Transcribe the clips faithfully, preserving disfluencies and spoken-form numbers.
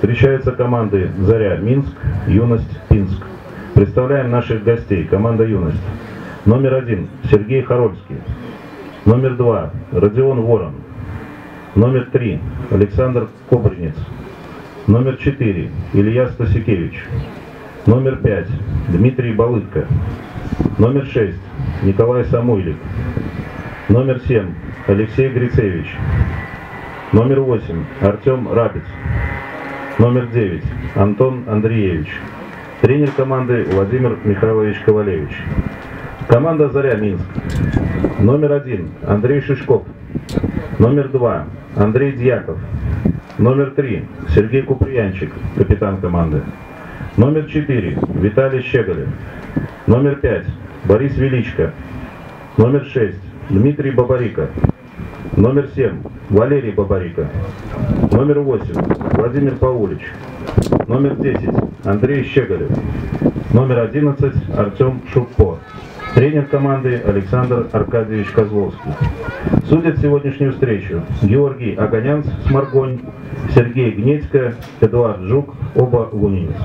Встречаются команды «Заря» Минск, «Юность» Пинск. Представляем наших гостей. Команда «Юность». Номер один – Сергей Хорольский. Номер два – Родион Ворон. Номер три – Александр Кобрынец. Номер четыре – Илья Стасикевич. Номер пять – Дмитрий Балытко. Номер шесть – Николай Самойлик. Номер семь – Алексей Грицевич. Номер восемь – Артем Рапец. Номер девять – Антон Андреевич. Тренер команды Владимир Михайлович Ковалевич. Команда «Заря» Минск. Номер один – Андрей Шишков. Номер два – Андрей Дьяков. Номер три – Сергей Куприянчик, капитан команды. Номер четыре – Виталий Щеголин. Номер пять – Борис Величко. Номер шесть – Дмитрий Бабарико. Номер семь – Валерий Бабарика. Номер восемь – Владимир Паулич. Номер десять – Андрей Щеголев. Номер одиннадцать – Артем Шуфо. Тренер команды Александр Аркадьевич Козловский. Судят сегодняшнюю встречу Георгий Агонянс, Сморгонь, Сергей Гнетько, Эдуард Жук, Оба, Лунинец.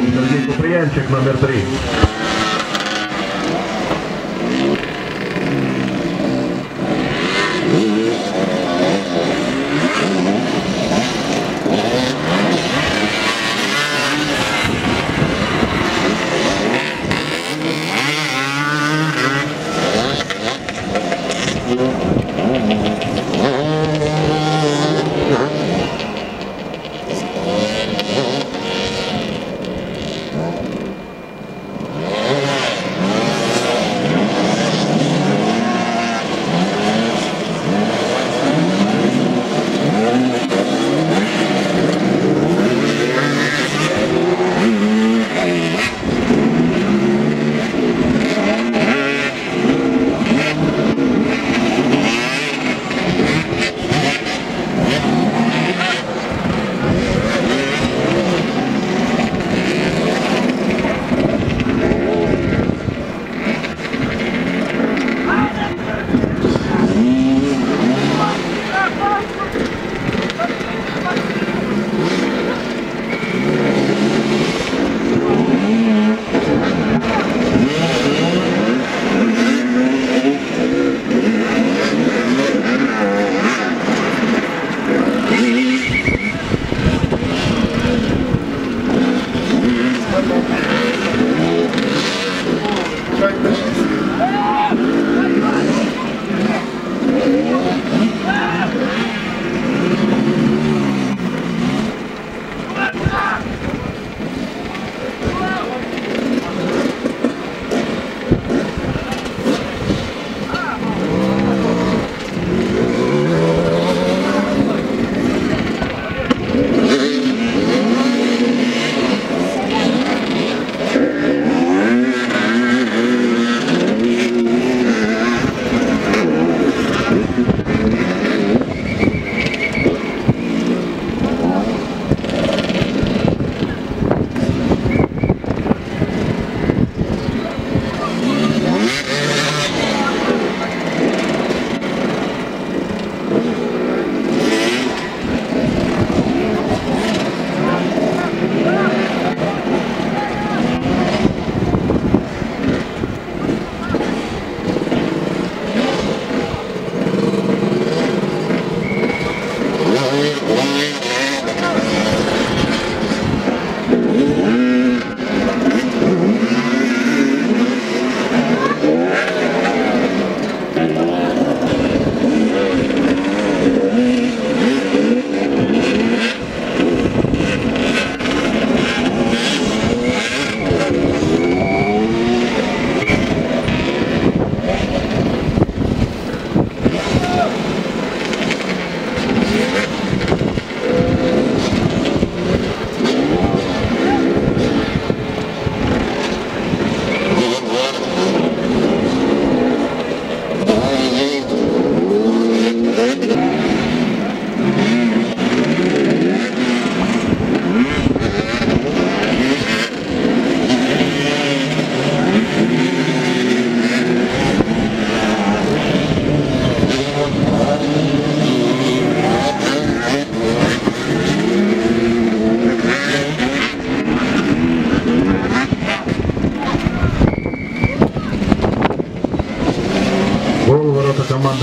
был Сергей Куприянчик, номер три.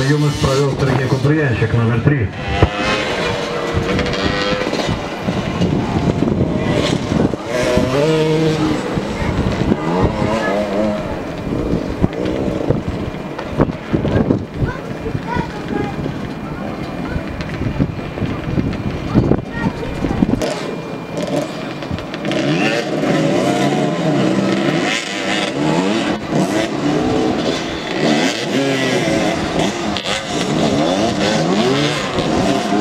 Юность провел Сергей Куприянчик, номер три. Субтитры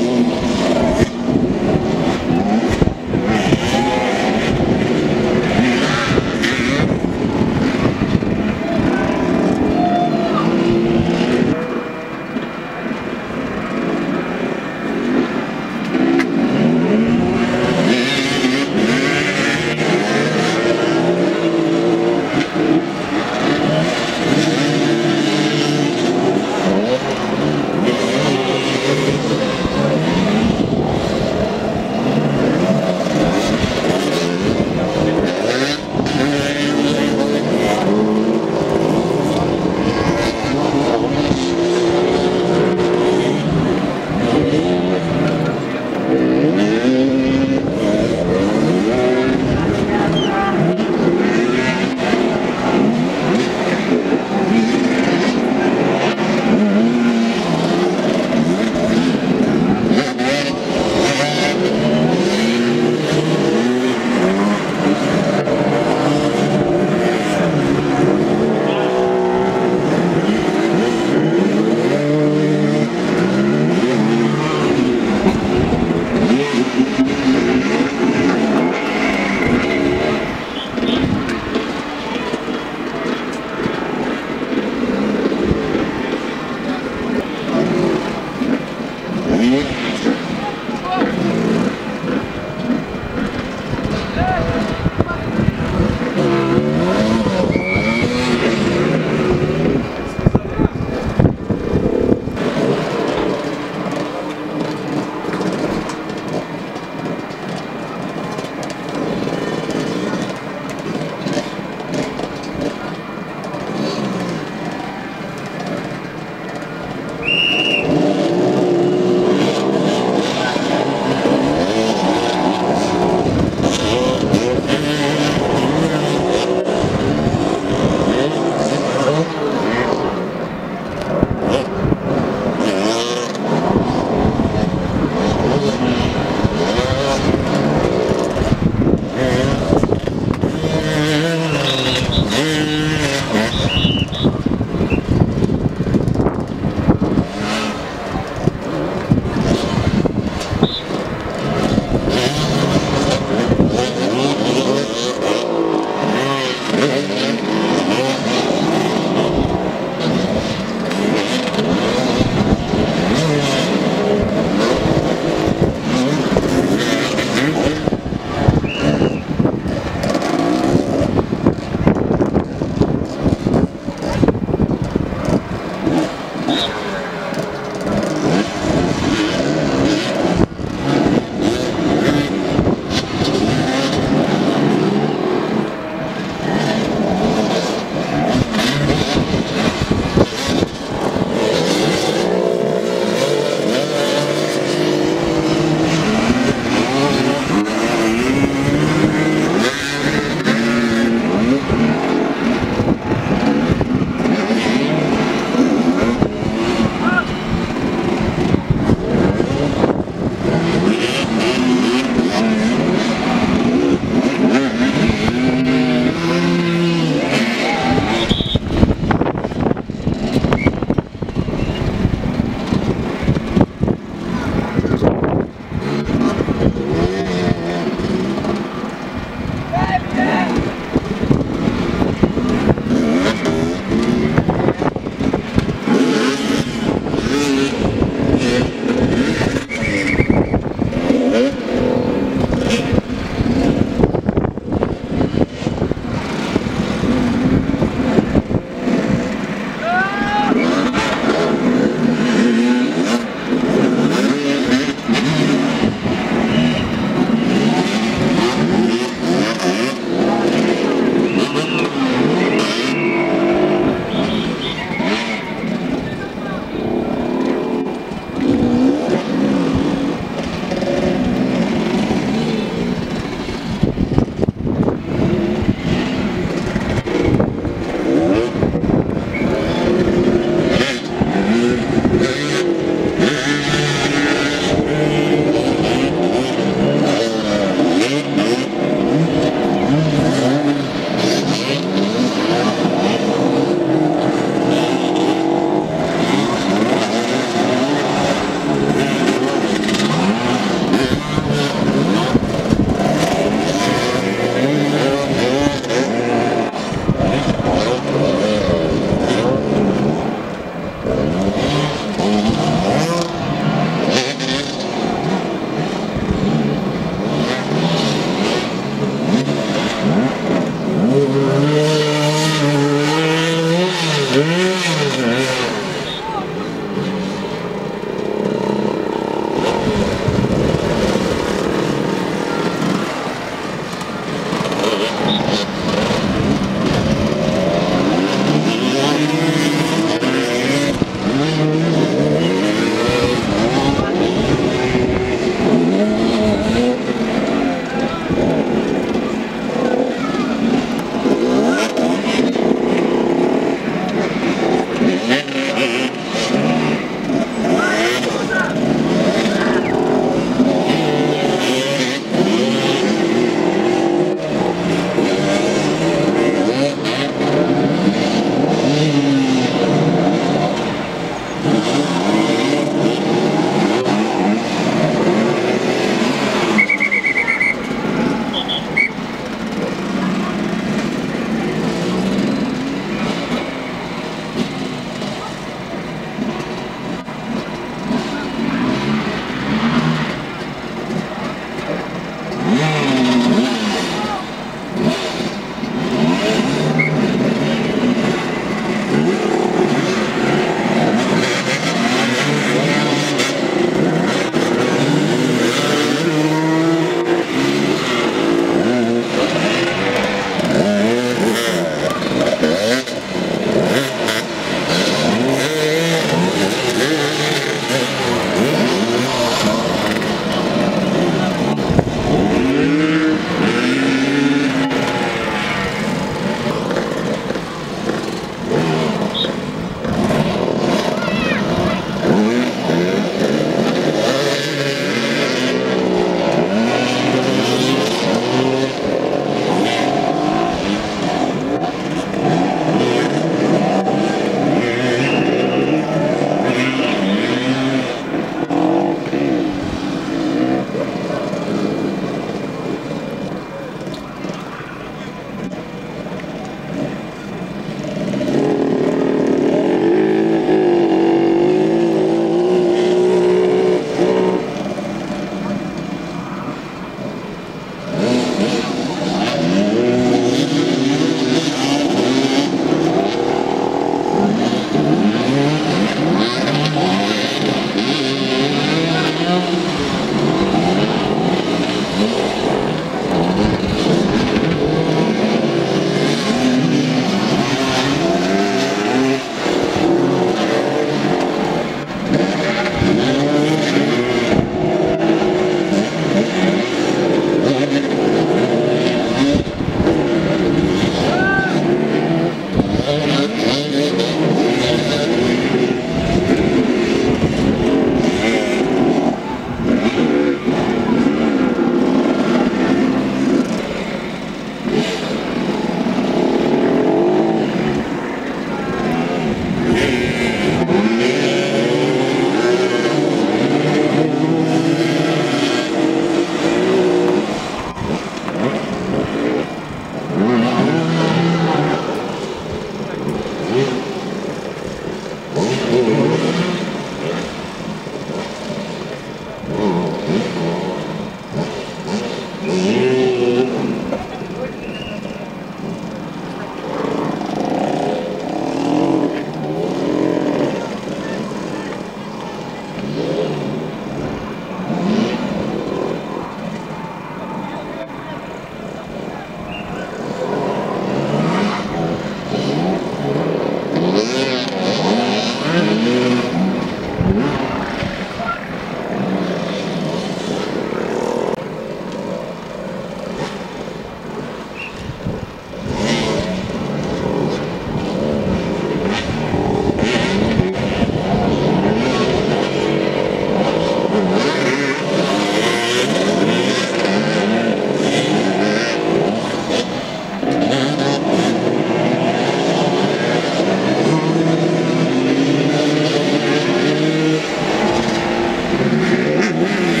Thank you.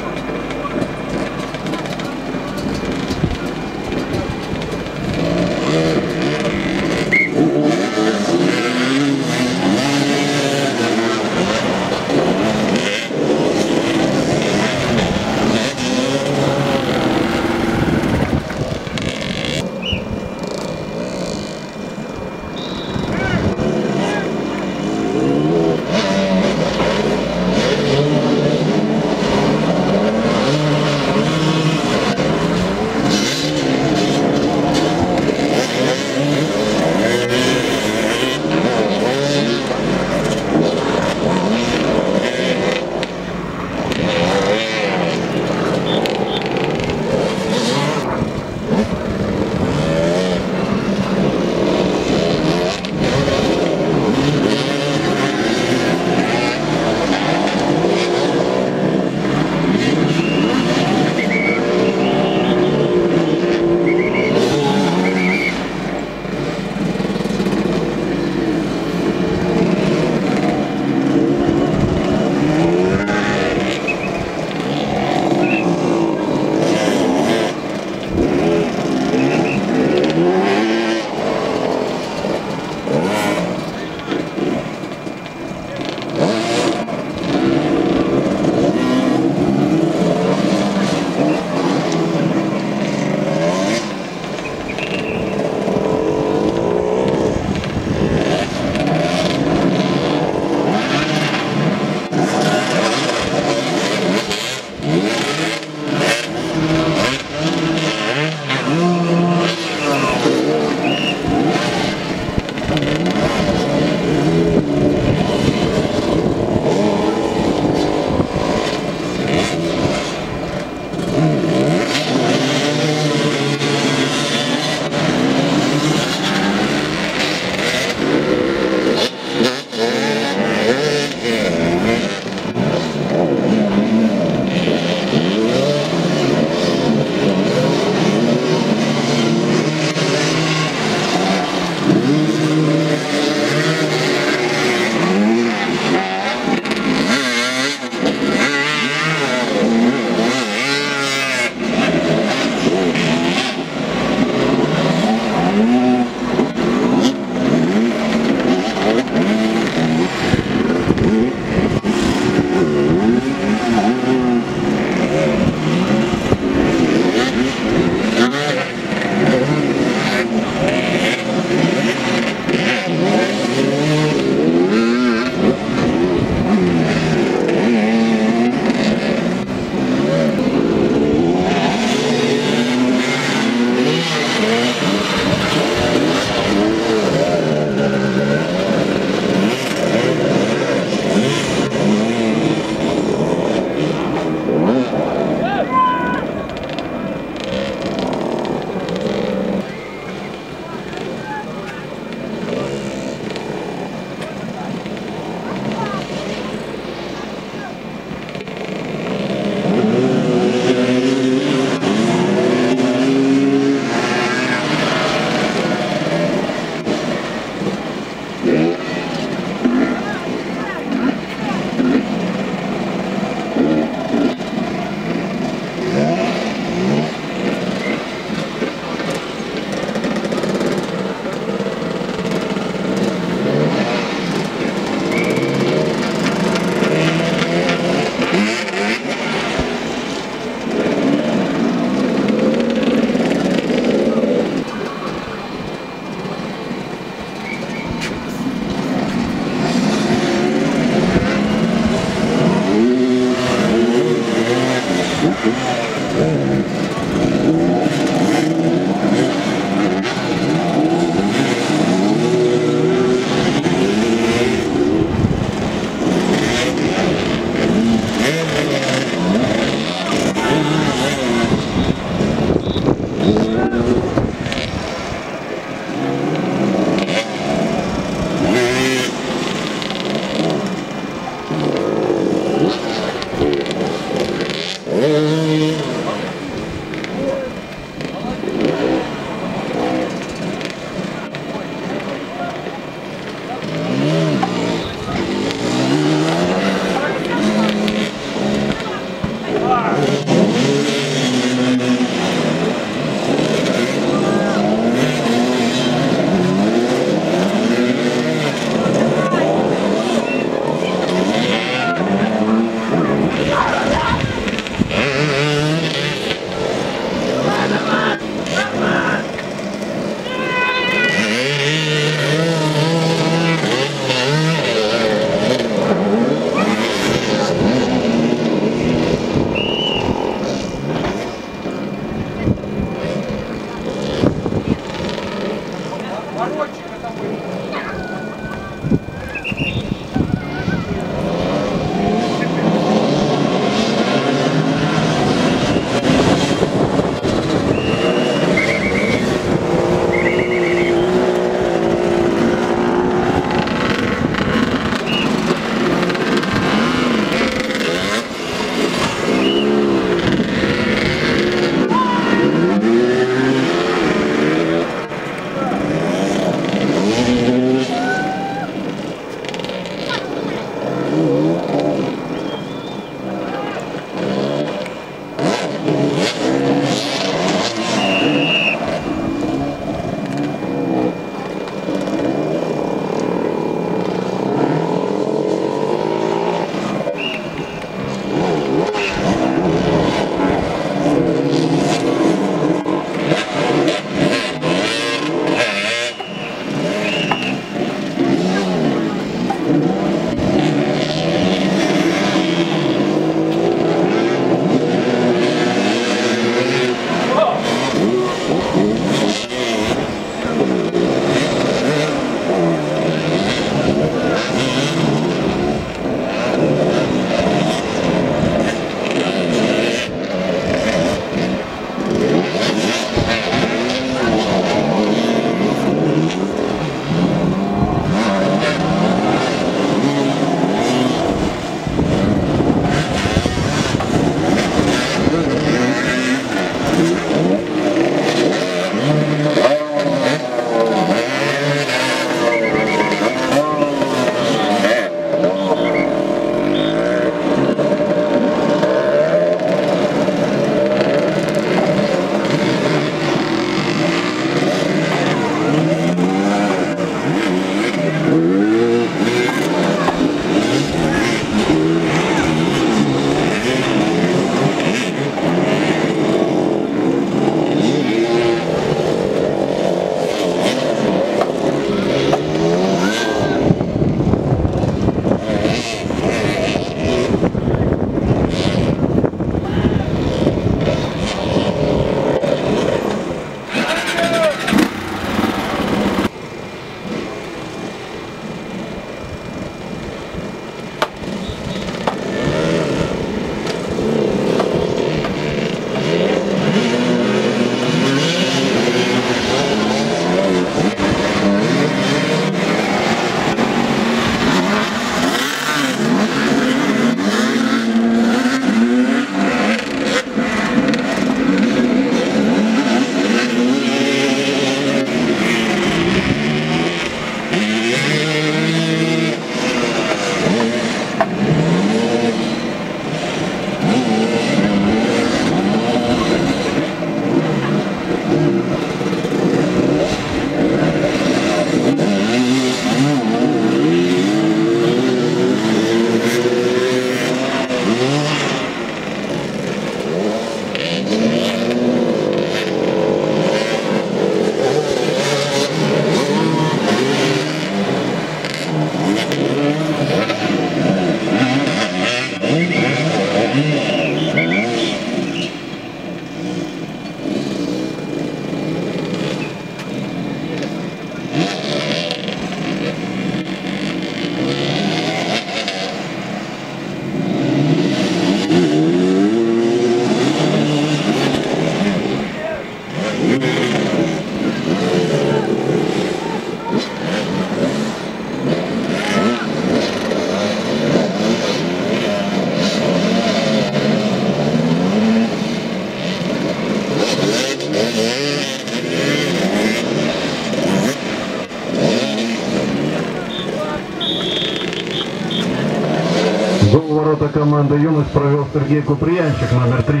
ворота команды «Юность» провел Сергей Куприянчик, номер три.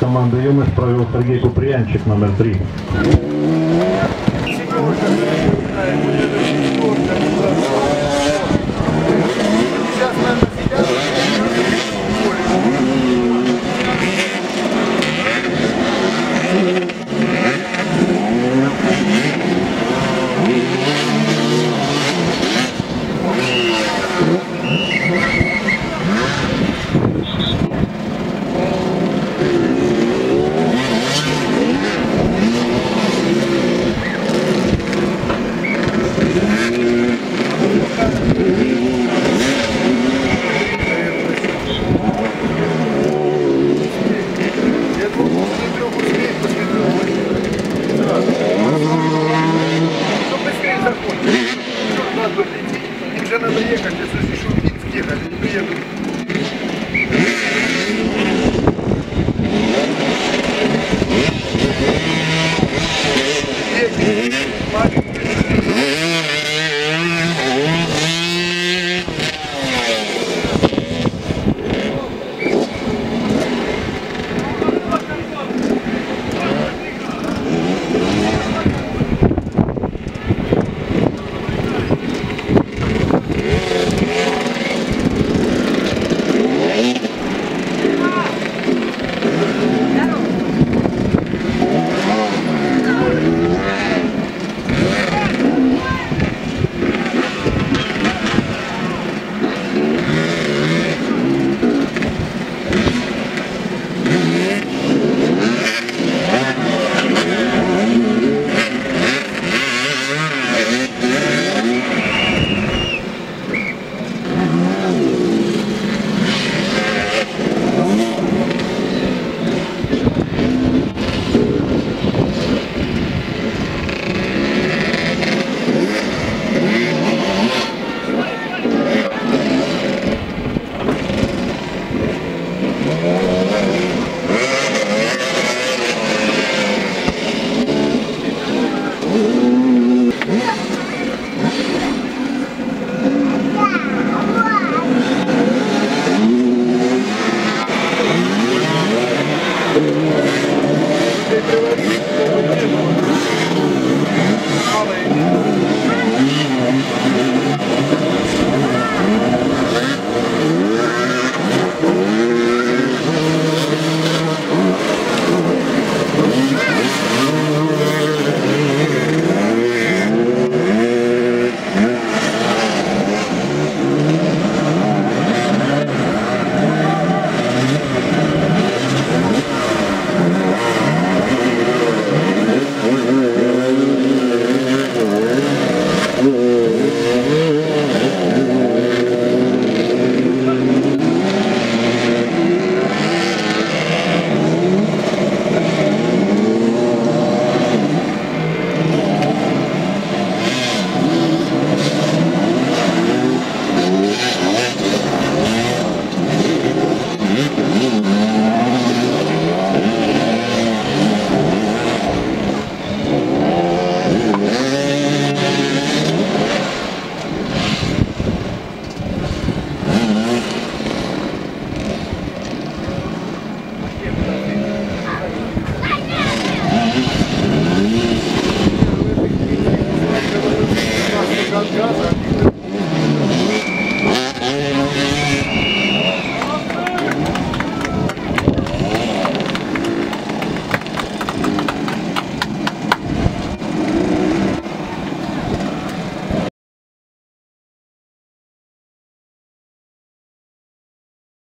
Команда «Юность» провел Сергей Куприянчик, номер три. Thank you.